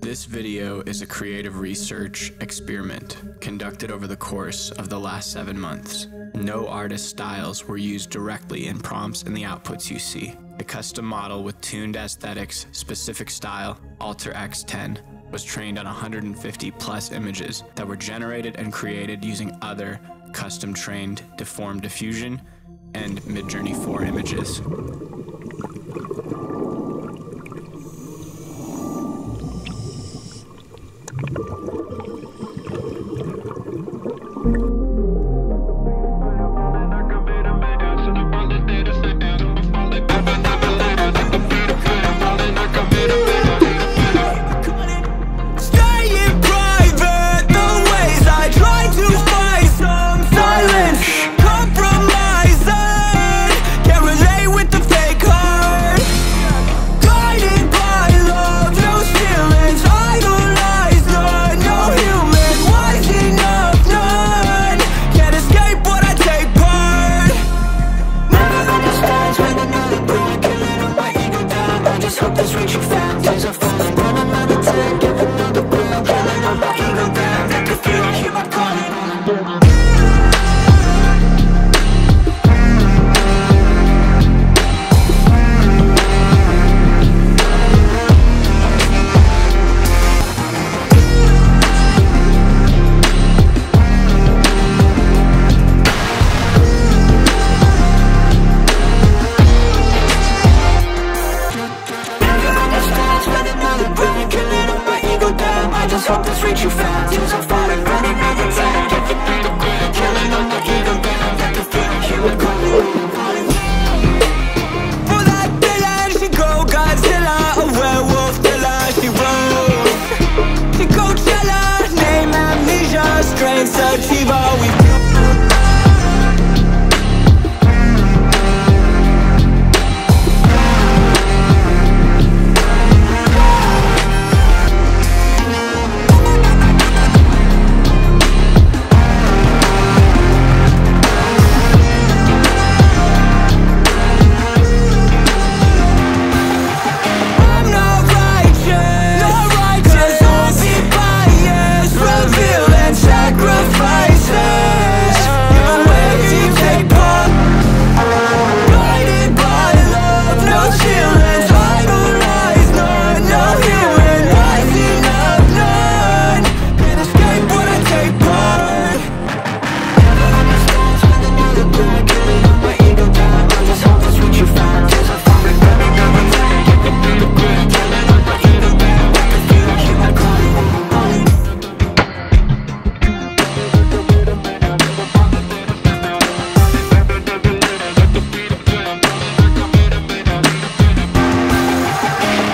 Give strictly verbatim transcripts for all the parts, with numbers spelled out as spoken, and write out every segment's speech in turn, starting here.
This video is a creative research experiment conducted over the course of the last seven months. No artist styles were used directly in prompts and the outputs you see. A custom model with tuned aesthetics, specific style, alterx ten, was trained on one hundred fifty plus images that were generated and created using other custom trained Deform Diffusion and Midjourney four images.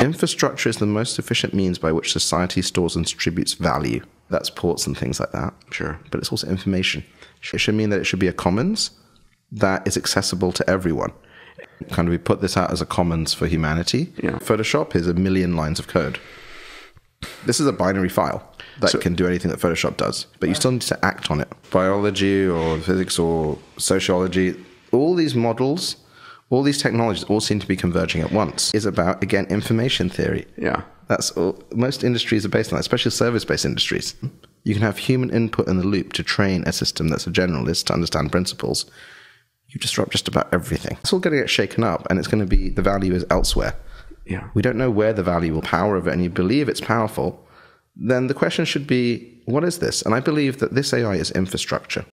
Infrastructure is the most efficient means by which society stores and distributes value. That's ports and things like that, sure, but it's also information. It should mean that it should be a commons that is accessible to everyone. Kind of we put this out as a commons for humanity. Yeah. Photoshop is a million lines of code. This is a binary file that so, can do anything that Photoshop does, but you still need to act on it. Biology or physics or sociology, all these models, all these technologies all seem to be converging at once. It's about, again, information theory. Yeah. That's all. Most industries are based on that, especially service-based industries. You can have human input in the loop to train a system that's a generalist to understand principles. You disrupt just about everything. It's all going to get shaken up, and it's going to be the value is elsewhere. Yeah. We don't know where the valuable power of it, and you believe it's powerful, then the question should be, what is this? And I believe that this A I is infrastructure.